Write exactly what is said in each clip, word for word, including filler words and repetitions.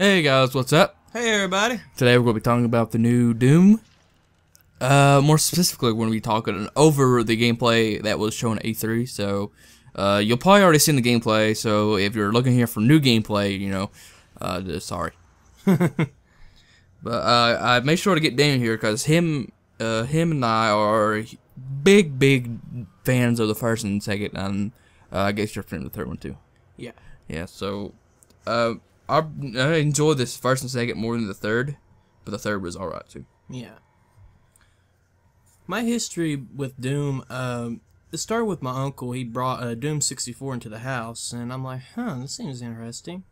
Hey guys, what's up? Hey everybody. Today we're going to be talking about the new Doom. Uh, more specifically, we're going to be talking over the gameplay that was shown at E three. So, uh, you'll probably already seen the gameplay. So, if you're looking here for new gameplay, you know, uh, sorry. But uh, I made sure to get Daniel here because him, uh, him and I are big, big fans of the first and second, and uh, I guess you're friends with the third one too. Yeah. Yeah. So, uh. I enjoy this first and second more than the third, but the third was alright too. Yeah. My history with Doom, um, it started with my uncle. He brought uh, Doom sixty-four into the house, and I'm like, huh, this seems interesting.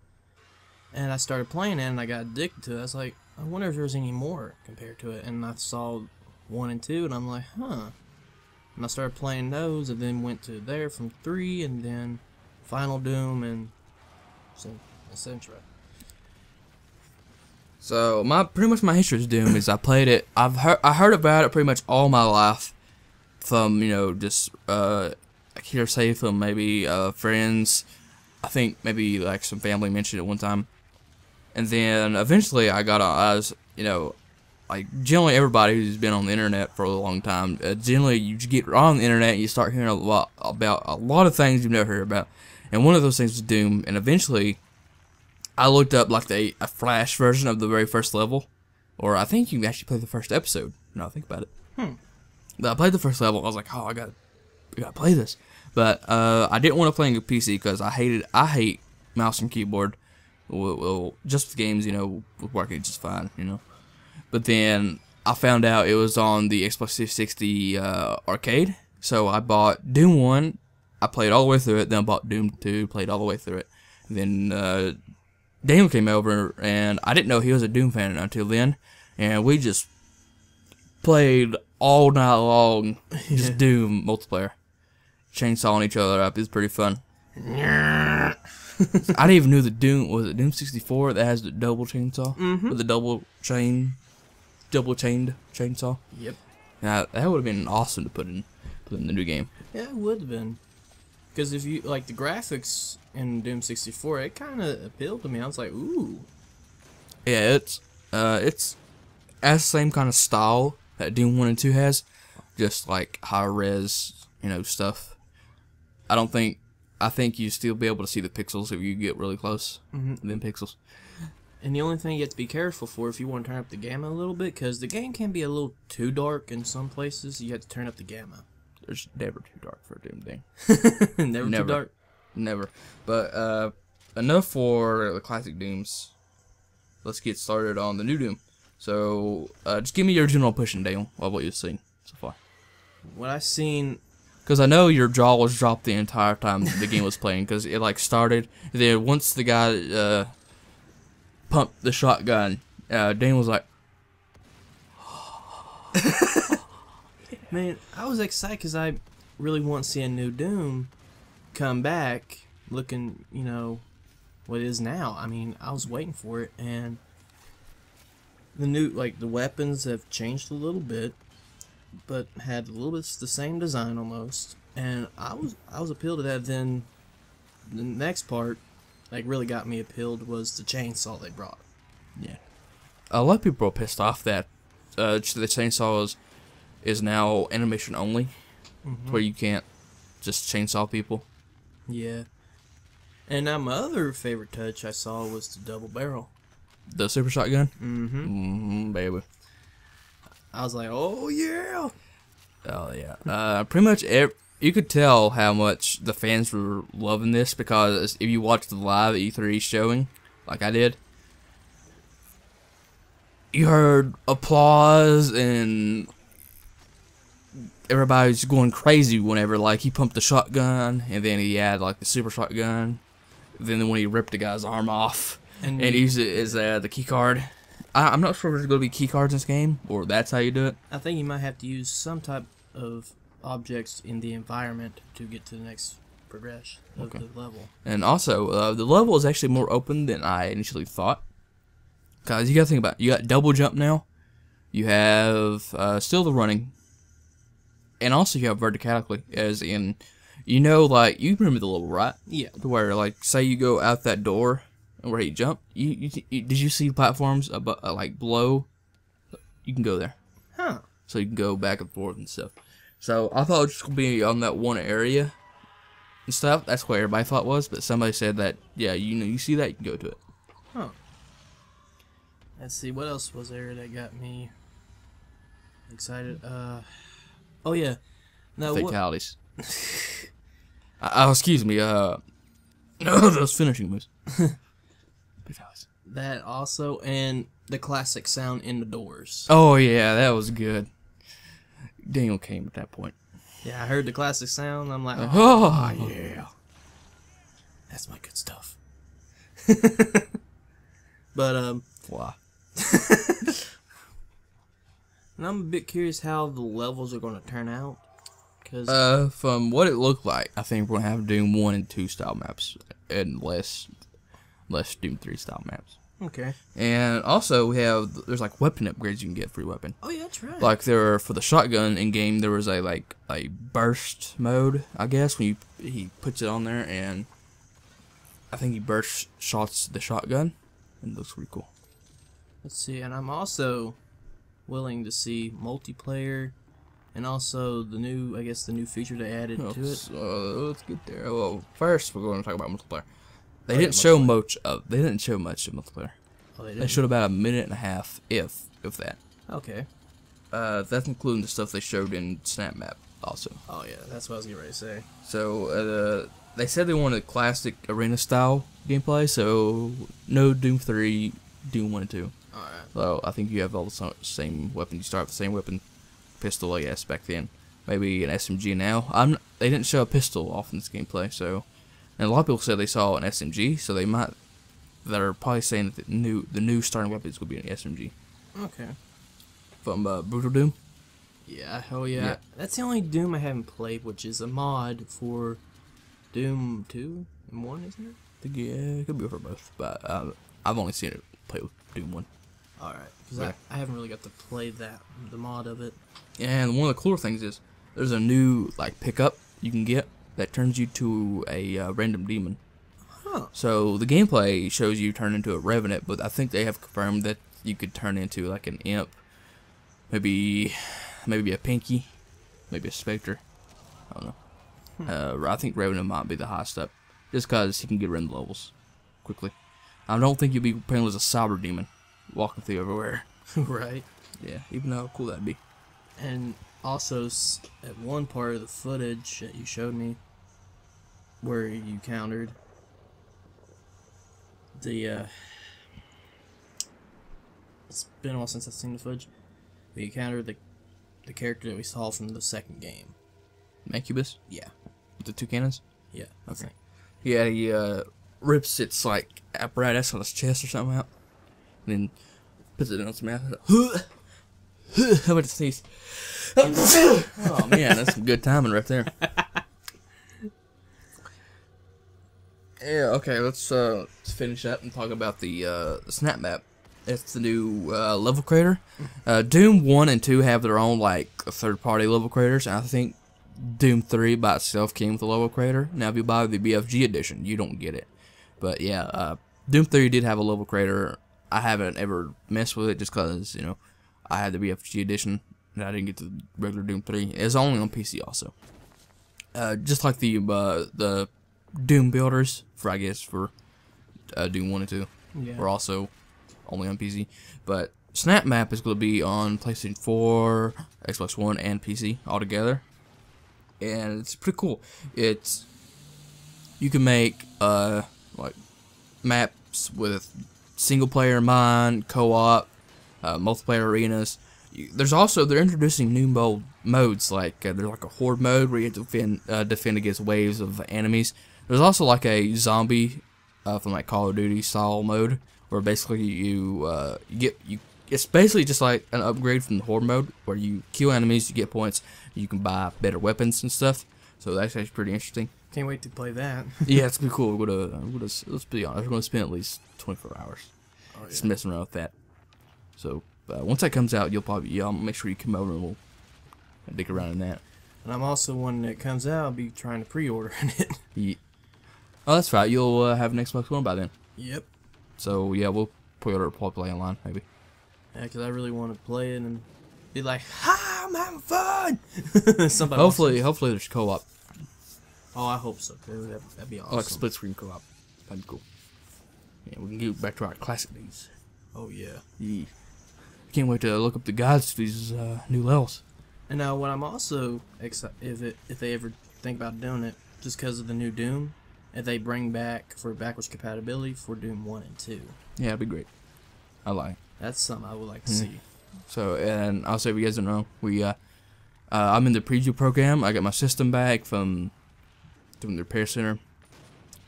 And I started playing it, and I got addicted to it. I was like, I wonder if there's any more compared to it. And I saw one and two, and I'm like, huh. And I started playing those, and then went to there from three, and then Final Doom, and so. Central. So my pretty much my history of Doom is I played it. I've heard I heard about it pretty much all my life, from you know just uh, hearsay from maybe uh, friends. I think maybe like some family mentioned it one time, and then eventually I got on. I was you know like generally everybody who's been on the internet for a long time. Uh, generally you get on the internet and you start hearing a lot about a lot of things you've never heard about, and one of those things was Doom, and eventually. I looked up like the a flash version of the very first level, or I think you can actually play the first episode. No, I think about it. Hmm. But I played the first level. I was like, oh, I gotta, I gotta play this. But uh, I didn't want to play on a P C because I hated, I hate mouse and keyboard. Well, well just the games, you know, was working just fine, you know. But then I found out it was on the Xbox three sixty uh, arcade, so I bought Doom one. I played all the way through it. Then I bought Doom two. Played all the way through it. Then. Uh, Daniel came over, and I didn't know he was a Doom fan until then, and we just played all night long, just yeah. Doom multiplayer, chainsawing each other up. It was pretty fun. I didn't even know the Doom was it Doom sixty-four that has the double chainsaw mm-hmm. with the double chain, double chained chainsaw. Yep. Now that would have been awesome to put in, put in the new game. Yeah, it would have been. Because if you like the graphics in Doom sixty-four, it kind of appealed to me. I was like, ooh. Yeah, it's uh, it's as same kind of style that Doom one and two has, just like high res, you know, stuff. I don't think I think you still be able to see the pixels if you get really close. Mm-hmm. Them pixels. And the only thing you have to be careful for if you want to turn up the gamma a little bit, because the game can be a little too dark in some places. You have to turn up the gamma. It's never too dark for a Doom thing. never, never too dark. Never. But uh, enough for the classic Dooms. Let's get started on the new Doom. So uh, just give me your general pushing, Dale, of what you've seen so far. What I've seen... Because I know your jaw was dropped the entire time the game was playing. Because it like started. Then once the guy uh, pumped the shotgun, uh, Dale was like... Man, I was excited because I really want to see a new Doom come back looking, you know, what it is now. I mean, I was waiting for it, and the new, like, the weapons have changed a little bit, but had a little bit the same design almost, and I was, I was appealed to that. Then the next part, like, really got me appealed was the chainsaw they brought. Yeah. A lot of people are pissed off that uh, the chainsaw was... is now animation only, mm-hmm. where you can't just chainsaw people. Yeah. And now my other favorite touch I saw was the double barrel. The super shotgun? Mm-hmm. Mm-hmm, baby. I was like, oh, yeah. Oh, yeah. uh, pretty much, every, you could tell how much the fans were loving this, because if you watched the live E three showing, like I did, you heard applause and... Everybody's going crazy whenever, like, he pumped the shotgun, and then he had, like, the super shotgun. Then when he ripped the guy's arm off and, and used it as uh, the key card. I, I'm not sure if there's going to be key cards in this game, or that's how you do it. I think you might have to use some type of objects in the environment to get to the next progression of okay. the level. And also, uh, the level is actually more open than I initially thought. Because you got to think about it. You got double jump now. You have uh, still the running. And also you have verticality, as in, you know, like, you remember the level, right? Yeah. To where, like, say you go out that door, where he jumped. You, you, you did you see platforms above, uh, like below? You can go there. Huh. So you can go back and forth and stuff. So I thought it was just gonna be on that one area and stuff. That's what everybody thought it was, but somebody said that yeah, you know, you see that, you can go to it. Huh. Let's see, what else was there that got me excited? Uh, oh yeah, no fatalities. Oh, excuse me. Uh, those finishing moves. Fatalities. That also, and the classic sound in the doors. Oh yeah, that was good. Daniel came at that point. Yeah, I heard the classic sound. I'm like, oh, oh yeah, that's my good stuff. But um. Wow. And I'm a bit curious how the levels are going to turn out. Cause uh, from what it looked like, I think we're going to have Doom one and two style maps and less less Doom three style maps. Okay. And also we have, there's like weapon upgrades you can get, free weapon. Oh yeah, that's right. Like there were, for the shotgun in game, there was a like a burst mode, I guess, when you, he puts it on there, and I think he burst shots the shotgun, and it looks pretty cool. Let's see, and I'm also willing to see multiplayer, and also the new, I guess, the new feature they added let's, to it. Uh, let's get there. Well, first we're going to talk about multiplayer. They oh, didn't yeah, show much of. They didn't show much of multiplayer. Oh, they, didn't. They showed about a minute and a half, if if that. Okay. Uh, that's including the stuff they showed in Snap Map, also. Oh yeah, that's what I was getting ready to say. So uh, they said they wanted classic arena style gameplay, so no Doom three, Doom one and two. Alright. So I think you have all the same weapon. You start with the same weapon, pistol, I guess, back then. Maybe an S M G now. I'm. They didn't show a pistol off in this gameplay, so. And a lot of people said they saw an S M G, so they might. They're probably saying that the new the new starting weapon is going to be an S M G. Okay. From uh, Brutal Doom. Yeah. Hell yeah. yeah. That's the only Doom I haven't played, which is a mod for Doom two and one, isn't it? I think, yeah, it could be for both, but uh, I've only seen it play with Doom one. Alright, because okay. I, I haven't really got to play that, the mod of it. And one of the cooler things is, there's a new, like, pickup you can get that turns you to a uh, random demon. Huh. So, the gameplay shows you turn into a Revenant, but I think they have confirmed that you could turn into, like, an Imp. Maybe, maybe a Pinky. Maybe a Spectre. I don't know. Hmm. Uh, I think Revenant might be the highest up, just because he can get around the levels quickly. I don't think you'll be playing as a Cyberdemon. Walking through everywhere. Right. Yeah, even though how cool that'd be. And also, at one part of the footage that you showed me, where you countered the, uh, it's been a while since I've seen the footage, but you countered the, the character that we saw from the second game. Mancubus? Yeah. With the two cannons? Yeah. Okay. Yeah, he, uh, rips its, like, apparatus on his chest or something out. And then puts it in his mouth. How about to sneeze? Oh man, that's some good timing right there. Yeah. Okay. Let's uh let's finish up and talk about the uh the Snap Map. It's the new uh, level creator. Uh, Doom one and two have their own like third party level creators. And I think Doom three by itself came with a level creator. Now if you buy the B F G edition, you don't get it. But yeah, uh, Doom three did have a level creator. I haven't ever messed with it just because, you know, I had the B F G edition and I didn't get the regular Doom three. It's only on P C also. Uh, just like the uh, the Doom Builders, for I guess, for uh, Doom one and two, yeah. Were also only on P C. But Snap Map is going to be on PlayStation four, Xbox One, and P C all together. And it's pretty cool. It's, you can make, uh, like, maps with single player, mine, co-op, uh, multiplayer arenas. You, there's also, they're introducing new mode, modes, like uh, there's like a horde mode where you have to defend, uh, defend against waves of enemies. There's also like a zombie uh, from like Call of Duty style mode where basically you, uh, you get, you, it's basically just like an upgrade from the horde mode where you kill enemies, you get points, you can buy better weapons and stuff. So that's actually pretty interesting. Can't wait to play that. Yeah, it's gonna be cool. We're gonna, we're gonna, let's be honest, we're gonna spend at least twenty-four hours oh, yeah. just messing around with that. So uh, once that comes out, you'll probably, y'all yeah, make sure you come over and we'll dig around in that. And I'm also, when it comes out, I'll be trying to pre-order it. Yeah. Oh, that's right. You'll uh, have an Xbox One by then. Yep. So yeah, we'll put a report play online maybe. Yeah, because I really want to play it and be like, "Ha, I'm having fun." Somebody hopefully, hopefully there's co-op. Oh, I hope so. Dude. That'd, that'd be awesome. Oh, like split screen co-op. That'd be cool. Yeah, we can get back to our classic days. Oh yeah. Yeah. Can't wait to look up the guides to these uh, new levels. And now, what I'm also excited if it, if they ever think about doing it, just because of the new Doom, if they bring back for backwards compatibility for Doom one and two. Yeah, that'd be great. I like. That's something I would like to mm-hmm. see. So, and also, if you guys don't know, we uh, uh, I'm in the preview program. I got my system back from doing the repair center,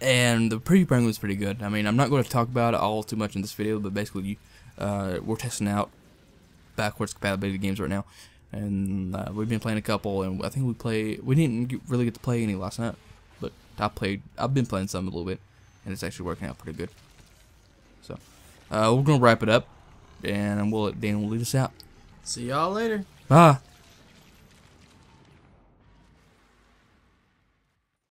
and the preview program was pretty good. I mean, I'm not going to talk about it all too much in this video, but basically, you, uh, we're testing out backwards compatibility games right now, and uh, we've been playing a couple. And I think we play. We didn't get, really get to play any last night, but I played. I've been playing some a little bit, and it's actually working out pretty good. So, uh, we're gonna wrap it up. And we'll let Daniel lead us out. See y'all later. Bye.